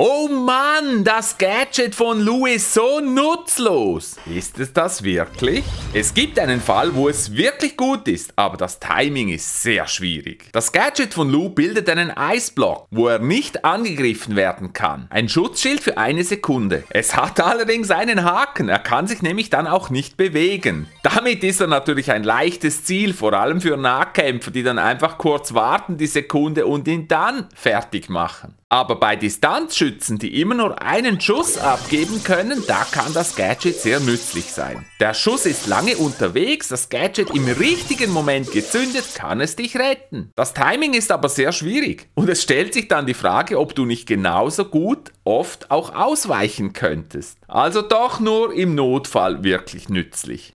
Oh Mann, das Gadget von Lou ist so nutzlos. Ist es das wirklich? Es gibt einen Fall, wo es wirklich gut ist, aber das Timing ist sehr schwierig. Das Gadget von Lou bildet einen Eisblock, wo er nicht angegriffen werden kann. Ein Schutzschild für eine Sekunde. Es hat allerdings einen Haken, er kann sich nämlich dann auch nicht bewegen. Damit ist er natürlich ein leichtes Ziel, vor allem für Nahkämpfer, die dann einfach kurz warten die Sekunde und ihn dann fertig machen. Aber bei Distanzschützen, die immer nur einen Schuss abgeben können, da kann das Gadget sehr nützlich sein. Der Schuss ist lange unterwegs, das Gadget im richtigen Moment gezündet, kann es dich retten. Das Timing ist aber sehr schwierig und es stellt sich dann die Frage, ob du nicht genauso gut oft auch ausweichen könntest. Also doch nur im Notfall wirklich nützlich.